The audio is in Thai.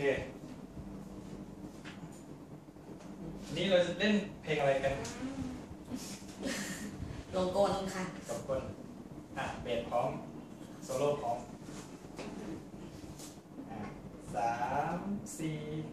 เคนี่เราจะเล่นเพลงอะไรกันโลโก้ต้องค่ะสองคนอ่ะเบสพร้อมโซโล่พร้อม3 4